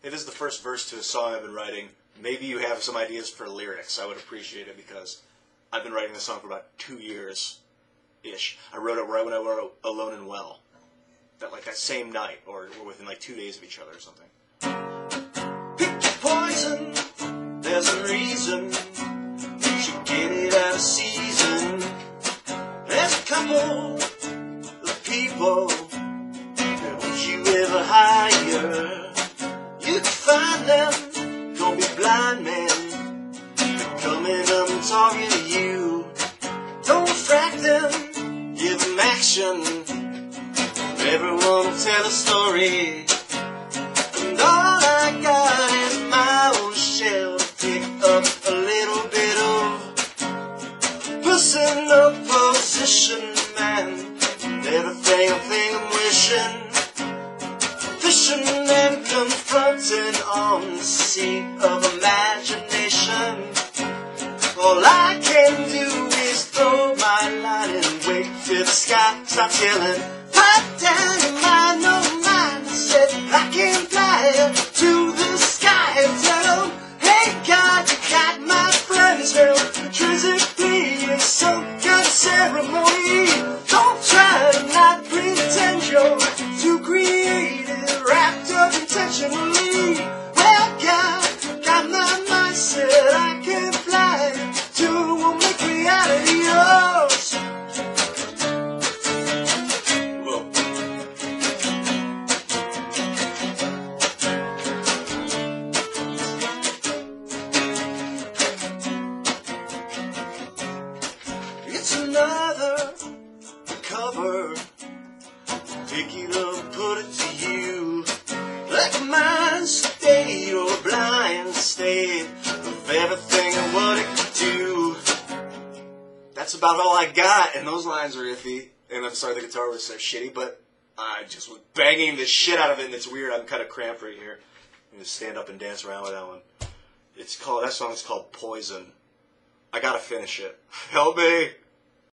It is the first verse to a song I've been writing. Maybe you have some ideas for lyrics. I would appreciate it because I've been writing this song for about 2 years-ish. I wrote it right when I wrote Alone and Well. That same night, or within 2 days of each other or something. Pick your poison, there's a reason you should get it out of season. There's a couple of people that want you ever higher. You can find them, don't be blind men. They're coming up and talking to you. Don't refract them, give them action. Everyone will tell a story, and all I got is my own shell to pick up a little bit of. Pussing up position, man, and everything I think I'm wishing. Fishing and confronting on the sea of imagination. All I can do is throw my line and wait till the sky stops yelling. Pop down your mind, no mind. I said I can fly to the sky and tell them, hey God, you got my friends held. Intrinsically, it's so good ceremony. Don't try to not pretend you're too creative, wrapped up intentionally. Well, God, got my mind set. I can fly to make reality yours. Another cover, pick it up, put it to you. Like mine stayed, or blind stayed, of everything and what it could do. That's about all I got, and those lines are iffy. And I'm sorry the guitar was so shitty, but I just was banging the shit out of it, and it's weird. I'm kind of cramped right here. I'm gonna stand up and dance around with that one. That song is called Poison. I gotta finish it. Help me!